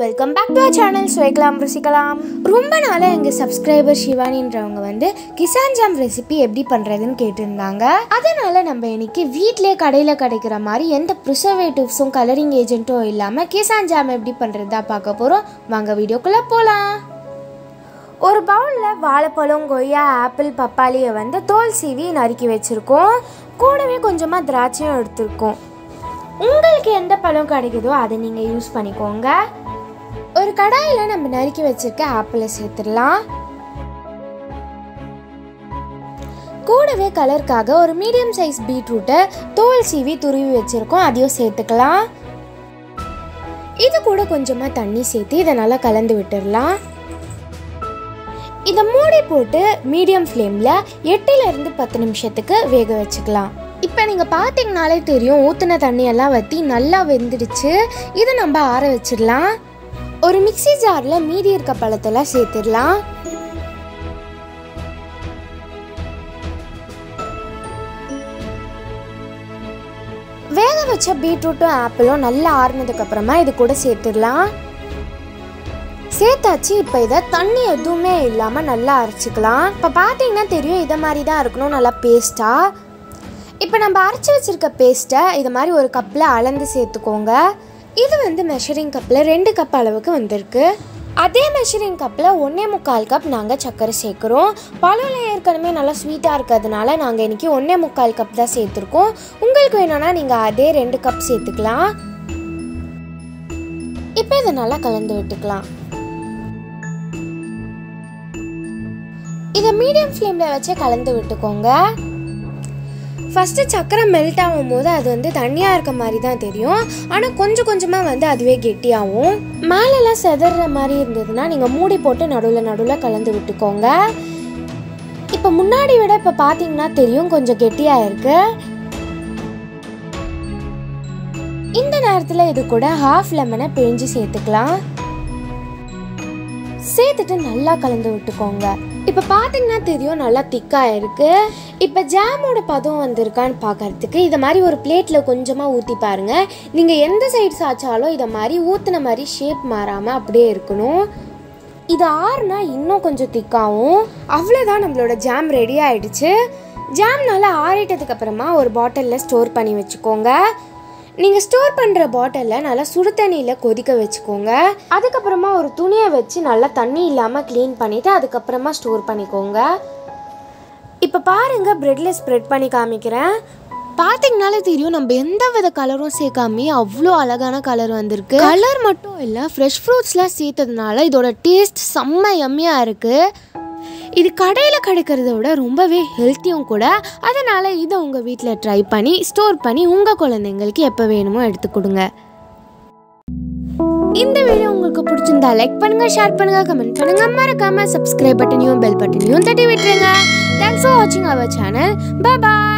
Welcome back to our channel Suvaikalam Rusikalam. ரொம்ப நாளா எங்க சப்ஸ்கிரைபர் சிவானின்றவங்க வந்து கிசான் ஜாம் ரெசிபி எப்படி பண்றதுன்னு கேட்டிருந்தாங்க. அதனால நம்ம இன்னைக்கு வீட்லயே கடையில கிடைக்கிற மாதிரி எந்த பிரிசர்வேட்டிவ்ஸும் கலரிங் ஏஜென்ட்டோ இல்லாம கிசான் ஜாம் எப்படி பண்றதா பார்க்க போறோம். வாங்க வீடியோக்குள்ள போலாம். ஒரு பவுலில் வாழைப்பழம் கொய்யா ஆப்பிள் பப்பாளியை வந்து தோல் சீவி நறுக்கி வச்சுருக்கோம். கூடவே கொஞ்சமாக திராட்சையும் எடுத்துருக்கோம். உங்களுக்கு எந்த பழம் கிடைக்குதோ அதை நீங்கள் யூஸ் பண்ணிக்கோங்க. ஒரு கடாயில் நம்ம நறுக்கி வச்சுருக்க ஆப்பிளை சேர்த்துடலாம். கூடவே கலருக்காக ஒரு மீடியம் சைஸ் பீட்ரூட்டை தோல் சீவி துருவி வச்சுருக்கோம், அதையும் சேர்த்துக்கலாம். இது கூட கொஞ்சமாக தண்ணி சேர்த்து இதனால் கலந்து விட்டுடலாம். இதை மூடி போட்டு மீடியம் ஃப்ளேமில் 8-10 நிமிஷத்துக்கு வேக வச்சுக்கலாம். இப்போ நீங்கள் பார்த்தீங்கனாலே தெரியும், ஊற்றின தண்ணியெல்லாம் வற்றி நல்லா வெந்துடுச்சு. இதை நம்ம ஆற வச்சிடலாம். ஒரு மிக்சி ஜாரில் மீதி இருக்க பழத்தெல்லாம் சேர்த்துடலாம். வேக வச்ச பீட்ரூட்டும் ஆப்பிளும் நல்லா ஆறுனதுக்கப்புறமா இது கூட சேர்த்துடலாம். சேர்த்தாச்சு. இப்போ இதை தண்ணி எதுவுமே இல்லாமல் நல்லா அரைச்சிக்கலாம். இப்போ பார்த்தீங்கன்னா தெரியும், இதை மாதிரி தான் இருக்கணும், நல்லா பேஸ்ட்டாக. இப்போ நம்ம அரைச்சி வச்சுருக்க பேஸ்ட்டை இது மாதிரி ஒரு கப்பில் அளந்து சேர்த்துக்கோங்க. இது வந்து மெஷரிங் கப்பில் 2 கப் அளவுக்கு வந்திருக்கு. அதே மெஷரிங் கப்பில் 1.25 கப் நாங்கள் சர்க்கரை சேர்க்குறோம். பழம் ஏற்கனவே நல்லா ஸ்வீட்டாக இருக்கிறதுனால நாங்கள் இன்றைக்கி 1.25 கப் தான் சேர்த்துருக்கோம். உங்களுக்கு வேணும்னா நீங்கள் அதே 2 கப் சேர்த்துக்கலாம். இப்போ இதை நல்லா கலந்து விட்டுக்கலாம். இதை மீடியம் ஃப்ளேமில் வச்சு கலந்து விட்டுக்கோங்க. ஃபஸ்ட்டு சக்கரை மெல்ட் ஆகும் போது அது வந்து தண்ணியாக இருக்க மாதிரி தான் தெரியும், ஆனால் கொஞ்சம் கொஞ்சமாக வந்து அதுவே கெட்டியாகும். மேலெல்லாம் செதற மாதிரி இருந்ததுன்னா நீங்கள் மூடி போட்டு நடுவில் கலந்து விட்டுக்கோங்க. இப்போ முன்னாடி விட இப்போ பார்த்தீங்கன்னா தெரியும் கொஞ்சம் கெட்டியாக இருக்குது. இந்த நேரத்தில் இது கூட 1/2 லெமனை பிழிஞ்சு சேர்த்துக்கலாம். சேர்த்துட்டு நல்லா கலந்து விட்டுக்கோங்க. இப்போ பார்த்தீங்கன்னா தெரியும், நல்லா திக்காக இருக்குது. இப்போ ஜாமோட பதம் வந்திருக்கான்னு பார்க்கறதுக்கு இதை மாதிரி ஒரு பிளேட்டில் கொஞ்சமாக ஊற்றி பாருங்கள். நீங்கள் எந்த சைடு சாய்ச்சாலும் இதை மாதிரி ஊற்றின மாதிரி ஷேப் மாறாமல் அப்படியே இருக்கணும். இது ஆறுனா இன்னும் கொஞ்சம் திக்காகும். அவ்வளோதான், நம்மளோட ஜாம் ரெடி ஆகிடுச்சு. ஜாம் நல்லா ஆறிட்டதுக்கு அப்புறமா ஒரு பாட்டிலில் ஸ்டோர் பண்ணி வச்சுக்கோங்க. நீங்கள் ஸ்டோர் பண்ணுற பாட்டிலை நல்லா சுடு தண்ணியில் கொதிக்க வச்சுக்கோங்க. அதுக்கப்புறமா ஒரு துணியை வச்சு நல்லா தண்ணி இல்லாமல் க்ளீன் பண்ணிவிட்டு அதுக்கப்புறமா ஸ்டோர் பண்ணிக்கோங்க. இப்போ பாருங்கள், ப்ரெட்டில் ஸ்ப்ரெட் பண்ணி காமிக்கிறேன். பார்த்தீங்கனாலே தெரியும், நம்ம எந்த வித கலரும் சேர்க்காமே அவ்வளோ அழகான கலர் வந்திருக்கு. கலர் மட்டும் இல்லை, ஃப்ரெஷ் ஃப்ரூட்ஸ்லாம் சேர்த்ததுனால இதோட டேஸ்ட் செம்ம யம்மியாக இருக்குது. இது கடையில் கிடைக்கிறத விட ரொம்பவே ஹெல்த்தியும் கூட. அதனால் இதை உங்கள் வீட்டில் ட்ரை பண்ணி ஸ்டோர் பண்ணி உங்கள் குழந்தைங்களுக்கு எப்போ வேணுமோ எடுத்து கொடுங்க. இந்த வீடியோ உங்களுக்கு பிடிச்சிருந்தா லைக் பண்ணுங்கள், ஷேர் பண்ணுங்கள், கமெண்ட் பண்ணுங்கள். மறக்காமல் சப்ஸ்கிரைப் பட்டனையும் பெல் பட்டனையும் தட்டி விட்டுருங்க. தேங்க்ஸ் ஃபார் வாட்சிங் அவர் சேனல். பாய்.